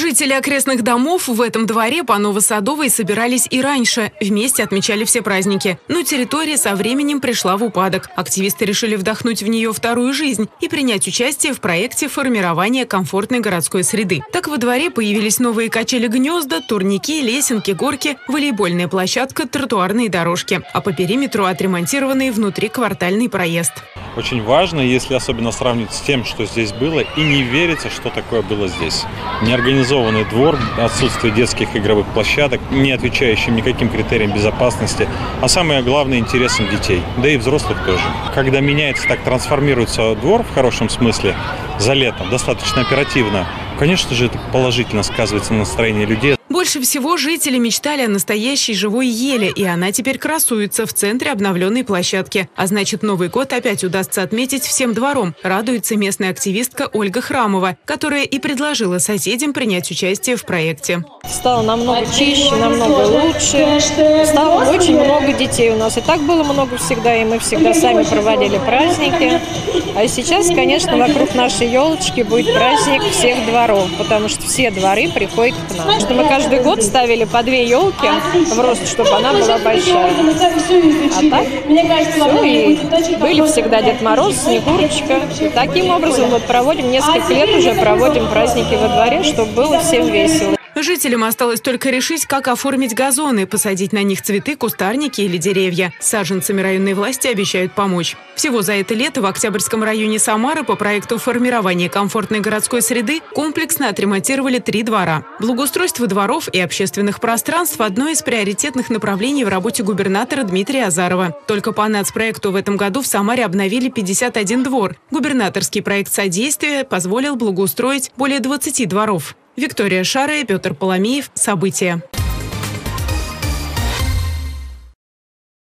Жители окрестных домов в этом дворе по Новосадовой собирались и раньше. Вместе отмечали все праздники. Но территория со временем пришла в упадок. Активисты решили вдохнуть в нее вторую жизнь и принять участие в проекте «Формирование комфортной городской среды». Так во дворе появились новые качели-гнезда, турники, лесенки, горки, волейбольная площадка, тротуарные дорожки. А по периметру отремонтированный внутриквартальный проезд. Очень важно, если особенно сравнить с тем, что здесь было, и не верится, что такое было здесь. Неорганизованный двор, отсутствие детских игровых площадок, не отвечающим никаким критериям безопасности, а самое главное – интересам детей, да и взрослых тоже. Когда меняется, так трансформируется двор в хорошем смысле за летом, достаточно оперативно, конечно же, это положительно сказывается на настроении людей. Больше всего жители мечтали о настоящей живой еле, и она теперь красуется в центре обновленной площадки. А значит, Новый год опять удастся отметить всем двором, радуется местная активистка Ольга Храмова, которая и предложила соседям принять участие в проекте. Стало намного чище, намного лучше. Стало очень много детей у нас. И так было много всегда, и мы всегда сами проводили праздники. А сейчас, конечно, вокруг нашей елочки будет праздник всех дворов, потому что все дворы приходят к нам. Что мы каждый год ставили по 2 елки в рост, чтобы она была большая. А так все, и были всегда Дед Мороз, Снегурочка. И таким образом мы проводим, несколько лет уже проводим праздники во дворе, чтобы было всем весело. Жителям осталось только решить, как оформить газоны, посадить на них цветы, кустарники или деревья. С саженцами районные власти обещают помочь. Всего за это лето в Октябрьском районе Самары по проекту формирования комфортной городской среды комплексно отремонтировали 3 двора. Благоустройство дворов и общественных пространств – одно из приоритетных направлений в работе губернатора Дмитрия Азарова. Только по нацпроекту в этом году в Самаре обновили 51 двор. Губернаторский проект содействия позволил благоустроить более 20 дворов. Виктория Шара и Петр Поламиев. События.